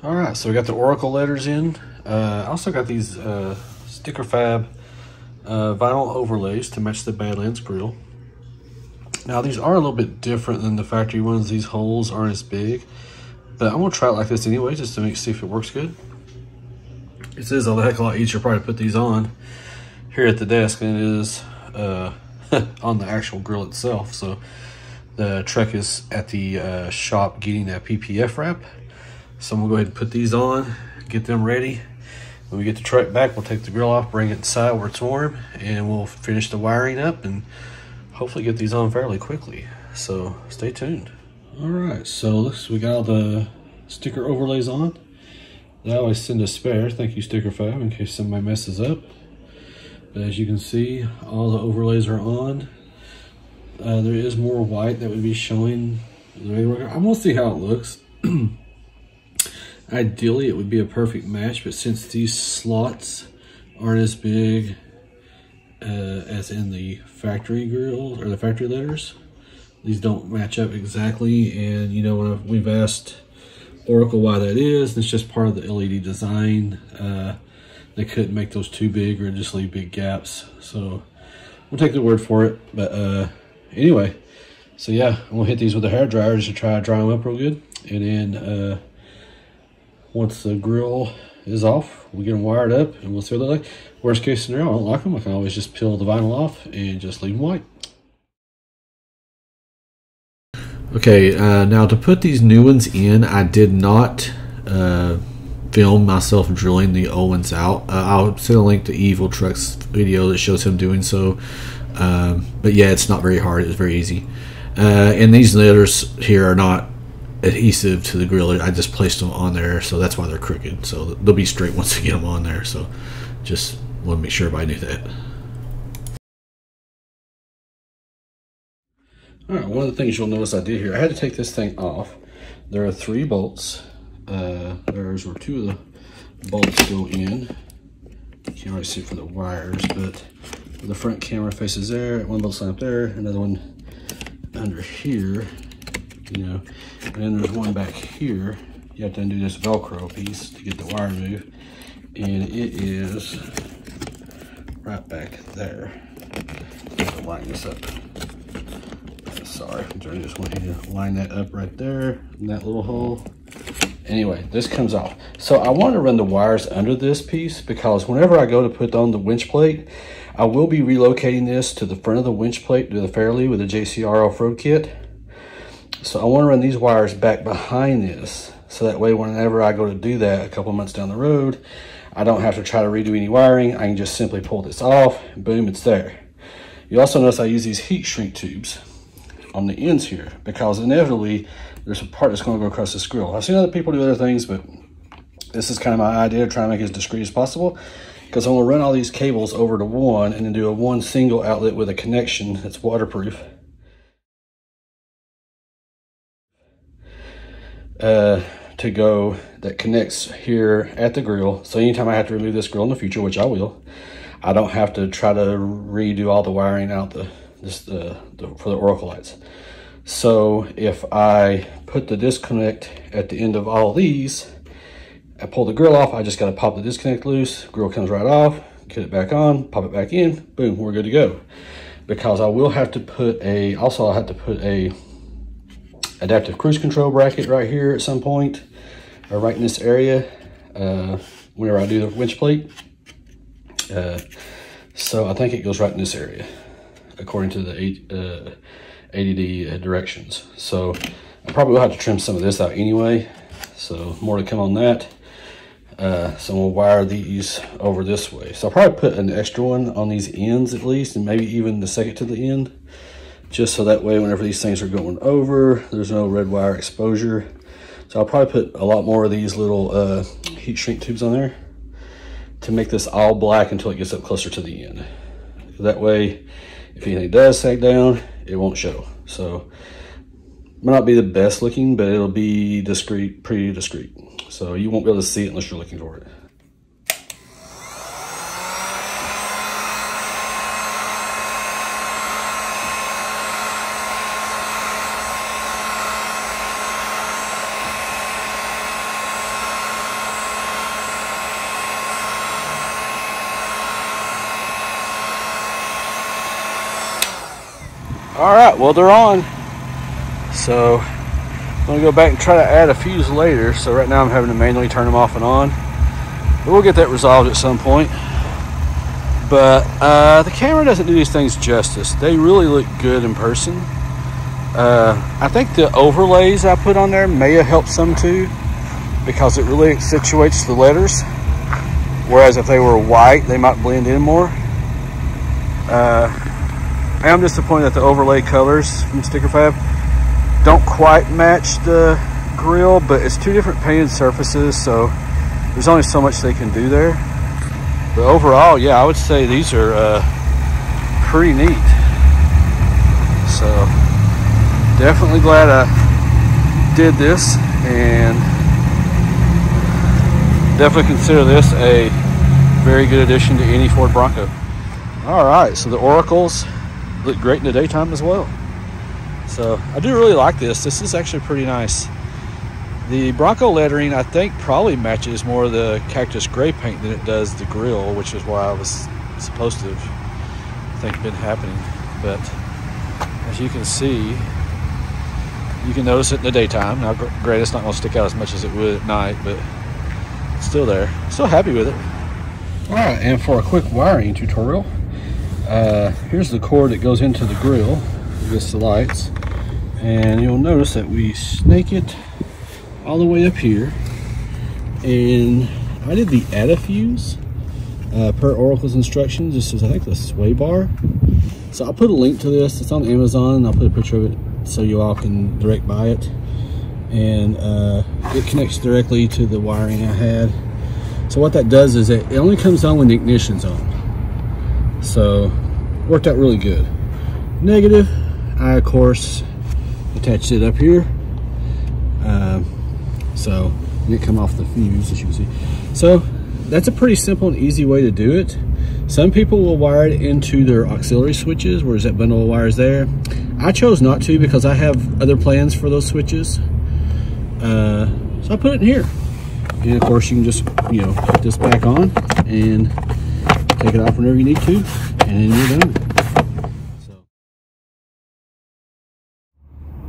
All right, so we got the Oracle letters in. I also got these StickerFab vinyl overlays to match the Badlands grill. Now these are a little bit different than the factory ones. These holes aren't as big, but I'm gonna try it like this anyway, just to see if it works good. This is a heck of a lot easier probably to put these on here at the desk than it is on the actual grill itself. So the truck is at the shop getting that PPF wrap. So I'm gonna go ahead and put these on, get them ready. When we get the truck back, we'll take the grill off, bring it inside where it's warm, and we'll finish the wiring up and hopefully get these on fairly quickly. So stay tuned. All right, so we got all the sticker overlays on. They always send a spare. Thank you, StickerFab, in case somebody messes up. But as you can see, all the overlays are on. There is more white that would be showing. I'm gonna see how it looks. Ideally, it would be a perfect match, but since these slots aren't as big as in the factory grill or the factory letters, these don't match up exactly. And you know, we've asked Oracle why that is, and it's just part of the LED design. They couldn't make those too big or just leave big gaps. So we'll take the word for it. But anyway, so yeah, I'm gonna hit these with a hairdryer just to try to dry them up real good, and then once the grill is off, we get them wired up and we'll see what they look like. Worst case scenario, I don't like them. I can always just peel the vinyl off and just leave them white. Okay, now to put these new ones in, I did not film myself drilling the old ones out. I'll send a link to Evil Truck's video that shows him doing so. But yeah, it's not very hard. It's very easy. And these letters here are not adhesive to the grill. I just placed them on there, so that's why they're crooked. So they'll be straight once you get them on there. So just want to make sure everybody knew that. All right, one of the things you'll notice I did here, I had to take this thing off. There are three bolts. There's where two of the bolts go in. You can't really see for the wires, but the front camera faces there. One bolt's line up there, another one under here. You know, and then there's one back here. You have to undo this Velcro piece to get the wire moved, and it is right back there. So line this up. Sorry, I'm trying to just want you to line that up right there in that little hole. Anyway, this comes off. So I want to run the wires under this piece because whenever I go to put on the winch plate, I will be relocating this to the front of the winch plate to the Fairleigh with the JCR off-road kit. So I want to run these wires back behind this, so that way whenever I go to do that a couple months down the road, I don't have to try to redo any wiring. I can just simply pull this off, boom, it's there. You also notice I use these heat shrink tubes on the ends here, because inevitably there's a part that's going to go across this grill. I've seen other people do other things, but this is kind of my idea of trying to make it as discreet as possible, because I'm going to run all these cables over to one and then do a one single outlet with a connection that's waterproof. To go that connects here at the grill. So anytime I have to remove this grill in the future, which I will, I don't have to try to redo all the wiring out for the Oracle lights. So if I put the disconnect at the end of all these, I pull the grill off, I just gotta pop the disconnect loose, grill comes right off, get it back on, pop it back in, boom, we're good to go. Because I will have to put a, also I'll have to put a adaptive cruise control bracket right here at some point, or right in this area, whenever I do the winch plate. So I think it goes right in this area, according to the ADD directions. So I probably will have to trim some of this out anyway, so more to come on that. So we'll wire these over this way. So I'll probably put an extra one on these ends at least, and maybe even the second to the end, just so that way whenever these things are going over, there's no red wire exposure. So I'll probably put a lot more of these little heat shrink tubes on there to make this all black until it gets up closer to the end. That way, if anything does sag down, it won't show. So it might not be the best looking, but it'll be discreet, pretty discreet. So you won't be able to see it unless you're looking for it. All right, well, they're on. So I'm gonna go back and try to add a fuse later. So right now I'm having to manually turn them off and on. But we'll get that resolved at some point. But the camera doesn't do these things justice. They really look good in person. I think the overlays I put on there may have helped some too, because it really accentuates the letters. Whereas if they were white, they might blend in more. I am disappointed that the overlay colors from StickerFab don't quite match the grill, but it's two different painted surfaces, so there's only so much they can do there. But overall, yeah, I would say these are pretty neat. So definitely glad I did this, and definitely consider this a very good addition to any Ford Bronco. All right, so the Oracles look great in the daytime as well. So I do really like this. This is actually pretty nice. The Bronco lettering, I think, probably matches more of the cactus gray paint than it does the grill, which is why I was supposed to have, I think, been happening. But as you can see, you can notice it in the daytime. Now, granted, it's not going to stick out as much as it would at night, but it's still there. Still happy with it. All right, and for a quick wiring tutorial, here's the cord that goes into the grill against the lights, and you'll notice that we snake it all the way up here, and I did the add a fuse per Oracle's instructions. This is, I think, the sway bar. So I'll put a link to this. It's on Amazon, and I'll put a picture of it so you all can direct buy it. And it connects directly to the wiring I had. So what that does is it only comes on when the ignition's on. So worked out really good. Negative, I of course attached it up here. So it come off the fuse, as you can see. So that's a pretty simple and easy way to do it. Some people will wire it into their auxiliary switches, whereas that bundle of wires there. I chose not to because I have other plans for those switches. So I put it in here. And of course you can just, you know, put this back on and take it off whenever you need to, and then you're done.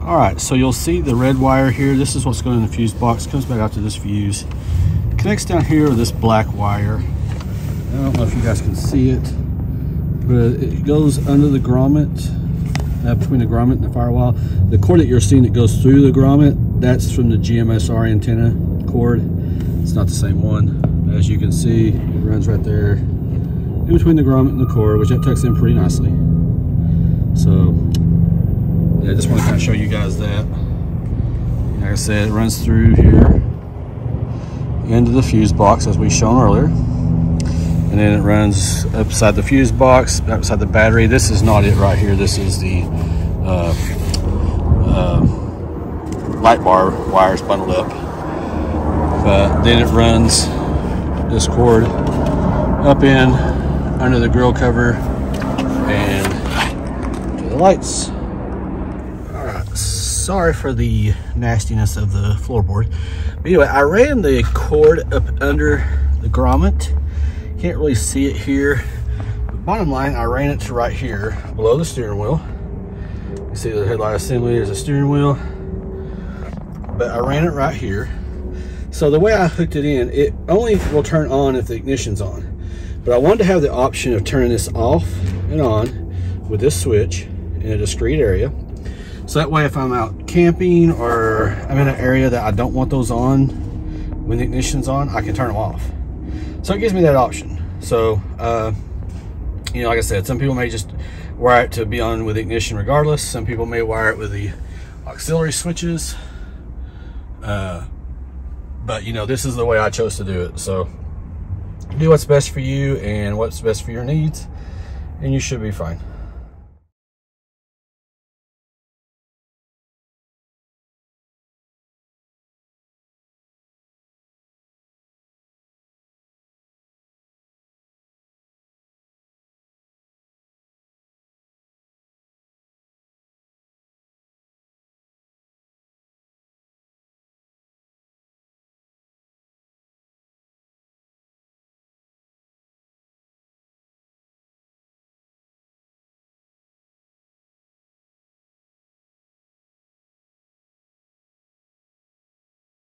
All right, so you'll see the red wire here. This is what's going in the fuse box. Comes back out to this fuse. Connects down here with this black wire. I don't know if you guys can see it, but it goes under the grommet, between the grommet and the firewall. The cord that you're seeing that goes through the grommet, that's from the GMSR antenna cord. It's not the same one. As you can see, it runs right there in between the grommet and the cord, which that tucks in pretty nicely. So, I just want to kind of show you guys that. Like I said, it runs through here into the fuse box, as we shown earlier, and then it runs upside the fuse box, upside the battery. This is not it right here. This is the light bar wires bundled up. But then it runs this cord up in under the grill cover and to the lights. Sorry for the nastiness of the floorboard. But anyway, I ran the cord up under the grommet. Can't really see it here. But bottom line, I ran it to right here below the steering wheel. You see the headlight assembly, there's a steering wheel. But I ran it right here. So the way I hooked it in, it only will turn on if the ignition's on. But I wanted to have the option of turning this off and on with this switch in a discrete area. So that way, if I'm out camping or I'm in an area that I don't want those on when the ignition's on, I can turn them off. So it gives me that option. So, you know, like I said, some people may just wire it to be on with ignition regardless. Some people may wire it with the auxiliary switches. But, you know, this is the way I chose to do it. So do what's best for you and what's best for your needs, and you should be fine.